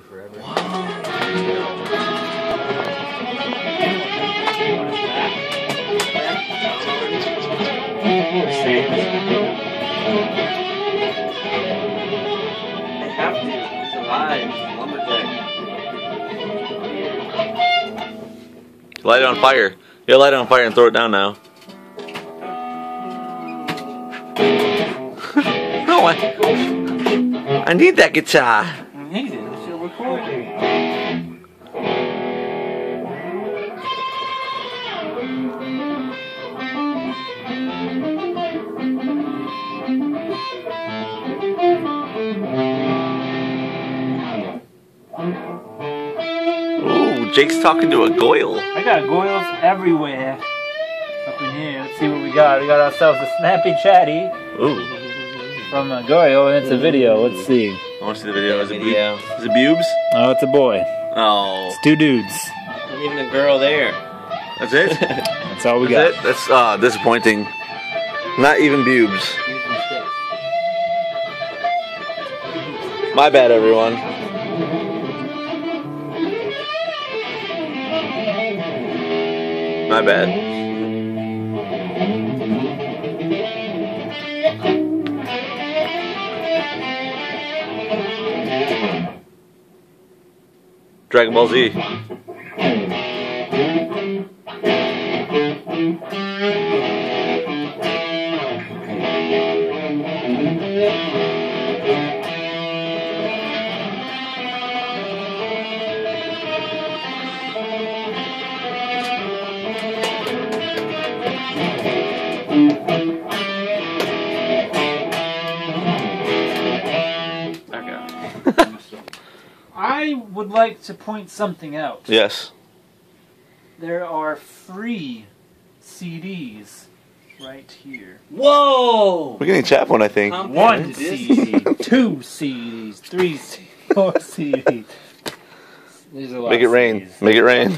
there forever. They have to survive, lumberjack. Light it on fire. Yeah, light it on fire and throw it down now. No, I need that guitar. I need it. It's still recording. Ooh, Jake's talking to a goyle. I got goyles everywhere. Up in here, let's see what we got. We got ourselves a snappy chatty. Ooh. From Goyo, and it's a video. Let's see. I want to see the video. Is it boobs? Oh, it's a boy. Oh. It's two dudes. There's even a girl there. That's it? That's all we got. It? That's disappointing. Not even boobs. My bad, everyone. My bad. Dragon Ball Z. I would like to point something out. Yes. There are free CDs right here. Whoa! We're getting Chaplin, I think. One CD, two CDs, three CDs, four CDs. There's a lot. Make it rain. CDs. Make it rain.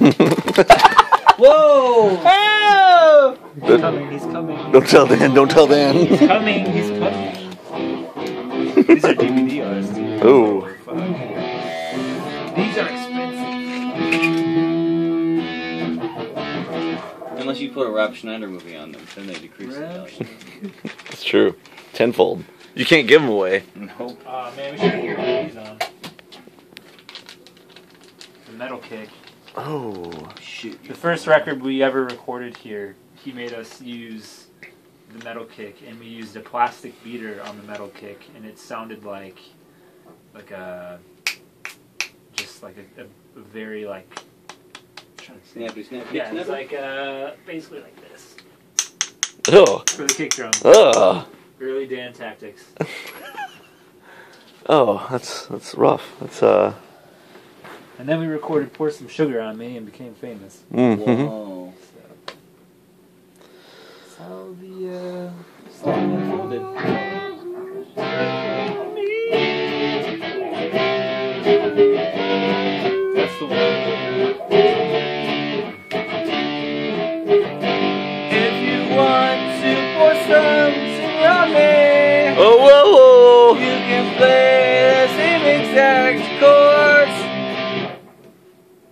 Whoa! Oh! He's coming, he's coming. Don't tell Dan, don't tell Dan. He's coming, he's coming. These are DVD artists. Ooh. These are expensive. Unless you put a Rob Schneider movie on them, then they decrease the value. It's true. Tenfold. You can't give them away. Nope. Man, we should put these on. The metal kick. Oh. Shoot. The first record we ever recorded here, he made us use the metal kick, and we used a plastic beater on the metal kick, and it sounded like a very snappy. Yeah, it's like basically like this. Oh. For the kick drum. Oh. Early Dan tactics. Oh, that's rough. That's. And then we recorded "Pour Some Sugar on Me" and became famous. Mm-hmm. Whoa. That's how the story unfolded.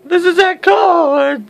This is that chord!